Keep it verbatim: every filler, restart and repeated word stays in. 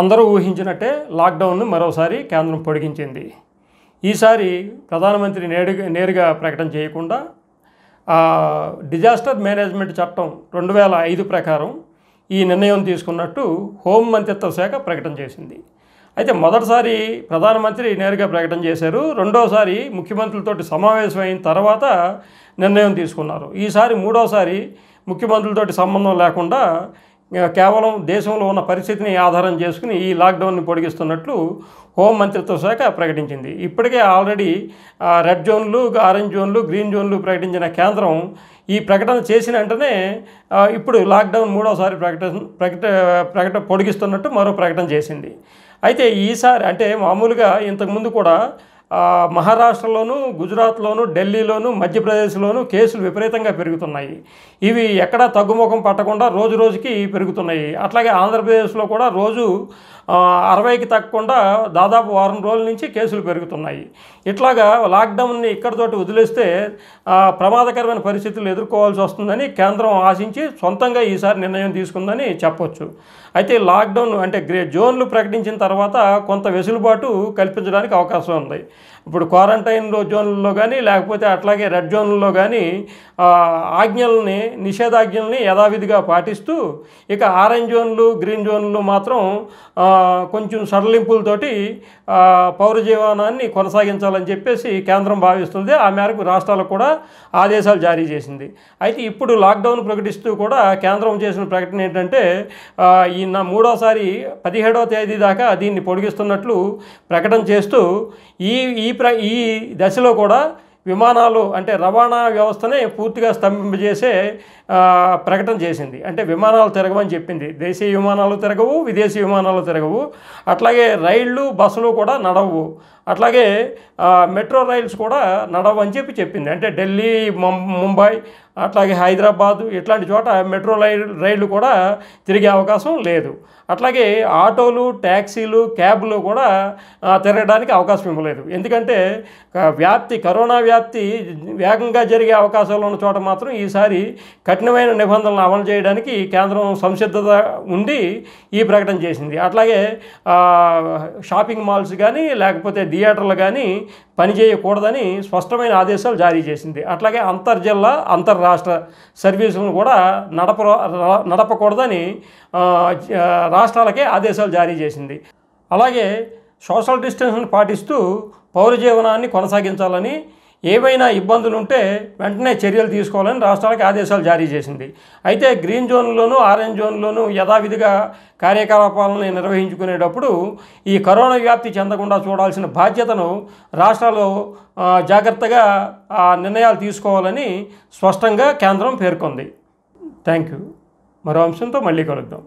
అందరూ ఊహించినట్టే లాక్డౌన్ మరోసారి కేంద్రం పొడిగించింది. ఈసారి ప్రధానమంత్రి నేరుగా ప్రకటన చేయకుండా డిజాస్టర్ మేనేజ్మెంట్ చట్టం రెండు వేల ఐదు ప్రకారం ఈ నిర్ణయం తీసుకున్నట్టు హోం మంత్రిత్వ శాఖ ప్రకటన చేసింది. అయితే మొదటిసారి ప్రధానమంత్రి నేరుగా ప్రకటన చేశారు, రెండోసారి ముఖ్యమంత్రులతోటి సమావేశం అయిన తర్వాత నిర్ణయం తీసుకున్నారు. ఈసారి మూడోసారి ముఖ్యమంత్రులతోటి సంబంధం లేకుండా కేవలం దేశంలో ఉన్న పరిస్థితిని ఆధారం చేసుకుని ఈ లాక్డౌన్ని పొడిగిస్తున్నట్లు హోం మంత్రిత్వ శాఖ ప్రకటించింది. ఇప్పటికే ఆల్రెడీ రెడ్ జోన్లు, ఆరెంజ్ జోన్లు, గ్రీన్ జోన్లు ప్రకటించిన కేంద్రం ఈ ప్రకటన చేసిన వెంటనే ఇప్పుడు లాక్డౌన్ మూడోసారి ప్రకటన ప్రకట ప్రకట పొడిగిస్తున్నట్టు మరో ప్రకటన చేసింది. అయితే ఈసారి అంటే మామూలుగా ఇంతకుముందు కూడా మహారాష్ట్రలోను, గుజరాత్లోను, ఢిల్లీలోను, మధ్యప్రదేశ్లోను కేసులు విపరీతంగా పెరుగుతున్నాయి. ఇవి ఎక్కడా తగ్గుముఖం పట్టకుండా రోజు రోజుకి పెరుగుతున్నాయి. అట్లాగే ఆంధ్రప్రదేశ్లో కూడా రోజు అరవైకి తగ్గకుండా దాదాపు వారం రోజుల నుంచి కేసులు పెరుగుతున్నాయి. ఇట్లాగా లాక్డౌన్ని ఇక్కడితోటి వదిలేస్తే ప్రమాదకరమైన పరిస్థితులు ఎదుర్కోవాల్సి వస్తుందని కేంద్రం ఆశించి సొంతంగా ఈసారి నిర్ణయం తీసుకుందని చెప్పొచ్చు. అయితే లాక్డౌన్ అంటే గ్రే జోన్లు ప్రకటించిన తర్వాత కొంత వెసులుబాటు కల్పించడానికి అవకాశం ఉంది. ఇప్పుడు క్వారంటైన్లో జోన్లలో కానీ లేకపోతే అట్లాగే రెడ్ జోన్లలో కానీ ఆజ్ఞల్ని, నిషేధాజ్ఞల్ని యథావిధిగా పాటిస్తూ, ఇక ఆరెంజ్ జోన్లు, గ్రీన్ జోన్లు మాత్రం కొంచెం సడలింపులతోటి పౌర జీవనాన్ని కొనసాగించాలని చెప్పేసి కేంద్రం భావిస్తుంది. ఆ మేరకు రాష్ట్రాలకు కూడా ఆదేశాలు జారీ చేసింది. అయితే ఇప్పుడు లాక్డౌన్ ప్రకటిస్తూ కూడా కేంద్రం చేసిన ప్రకటన ఏంటంటే ఈ నా మూడోసారి పదిహేడవ తేదీ దాకా దీన్ని పొడిగిస్తున్నట్లు ప్రకటన చేస్తూ ఈ ఈ ప్ర ఈ దశలో కూడా విమానాలు అంటే రవాణా వ్యవస్థనే పూర్తిగా స్తంభింపజేసే ప్రకటన చేసింది. అంటే విమానాలు తిరగవని చెప్పింది. దేశీయ విమానాలు తిరగవు, విదేశీ విమానాలు తిరగవు. అట్లాగే రైళ్ళు, బస్సులు కూడా నడవవు. అట్లాగే మెట్రో రైల్స్ కూడా నడవని చెప్పి చెప్పింది. అంటే ఢిల్లీ, ముంబై, అట్లాగే హైదరాబాదు ఇట్లాంటి చోట మెట్రో రైల్ రైళ్లు కూడా తిరిగే అవకాశం లేదు. అట్లాగే ఆటోలు, ట్యాక్సీలు, క్యాబ్లు కూడా తిరగడానికి అవకాశం ఇవ్వలేదు. ఎందుకంటే వ్యాప్తి, కరోనా వ్యాప్తి వేగంగా జరిగే అవకాశాలు ఉన్న చోట మాత్రం ఈసారి కఠినమైన నిబంధనలు అమలు చేయడానికి కేంద్రం సంసిద్ధత ఉండి ఈ ప్రకటన చేసింది. అట్లాగే షాపింగ్ మాల్స్ కానీ లేకపోతే థియేటర్లు కానీ పనిచేయకూడదని స్పష్టమైన ఆదేశాలు జారీ చేసింది. అట్లాగే అంతర్జిల్లా, అంతర్రాష్ట్ర సర్వీసులను కూడా నడప నడపకూడదని రాష్ట్రాలకే ఆదేశాలు జారీ చేసింది. అలాగే సోషల్ డిస్టెన్స్ను పాటిస్తూ పౌర జీవనాన్ని కొనసాగించాలని, ఏవైనా ఇబ్బందులు ఉంటే వెంటనే చర్యలు తీసుకోవాలని రాష్ట్రాలకు ఆదేశాలు జారీ చేసింది. అయితే గ్రీన్ జోన్లోను, ఆరెంజ్ జోన్లోను యథావిధిగా కార్యకలాపాలను నిర్వహించుకునేటప్పుడు ఈ కరోనా వ్యాప్తి చెందకుండా చూడాల్సిన బాధ్యతను రాష్ట్రాలు జాగ్రత్తగా నిర్ణయాలు తీసుకోవాలని స్పష్టంగా కేంద్రం పేర్కొంది. Thank you. మరో అంశంతో మళ్ళీ కలుద్దాం.